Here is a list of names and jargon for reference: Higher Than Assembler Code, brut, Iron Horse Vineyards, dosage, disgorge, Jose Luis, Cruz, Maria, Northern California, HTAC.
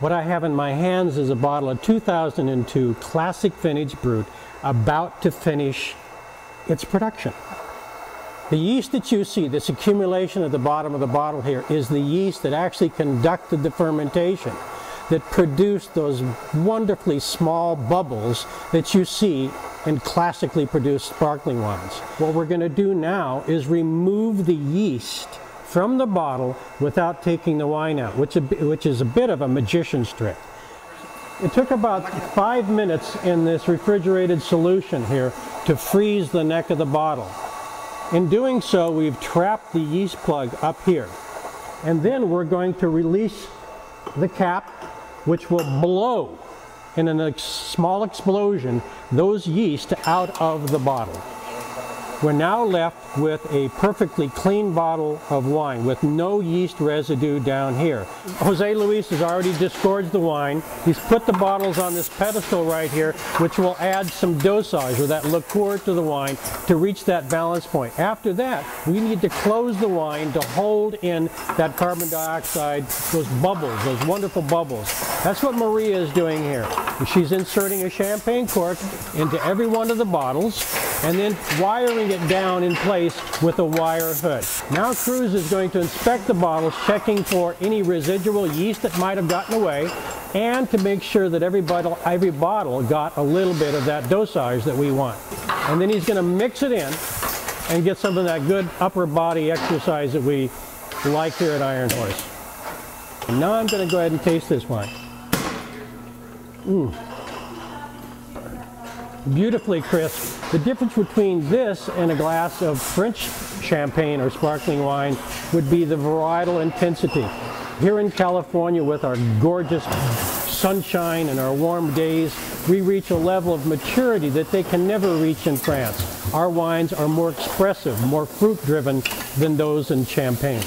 What I have in my hands is a bottle of 2002 classic vintage brut about to finish its production. The yeast that you see, this accumulation at the bottom of the bottle here, is the yeast that actually conducted the fermentation, that produced those wonderfully small bubbles that you see in classically produced sparkling wines. What we're going to do now is remove the yeast from the bottle without taking the wine out, which is a bit of a magician's trick. It took about 5 minutes in this refrigerated solution here to freeze the neck of the bottle. In doing so, we've trapped the yeast plug up here. And then we're going to release the cap, which will blow in a small explosion those yeast out of the bottle. We're now left with a perfectly clean bottle of wine with no yeast residue down here. Jose Luis has already disgorged the wine. He's put the bottles on this pedestal right here, which will add some dosage or that liqueur to the wine to reach that balance point. After that, we need to close the wine to hold in that carbon dioxide, those bubbles, those wonderful bubbles. That's what Maria is doing here. She's inserting a champagne cork into every one of the bottles and then wiring it down in place with a wire hood. Now Cruz is going to inspect the bottles, checking for any residual yeast that might have gotten away, and to make sure that every bottle got a little bit of that dosage that we want. And then he's going to mix it in and get some of that good upper body exercise that we like here at Iron Horse. And now I'm going to go ahead and taste this wine. Beautifully crisp. The difference between this and a glass of French champagne or sparkling wine would be the varietal intensity. Here in California, with our gorgeous sunshine and our warm days, we reach a level of maturity that they can never reach in France. Our wines are more expressive, more fruit driven than those in champagne.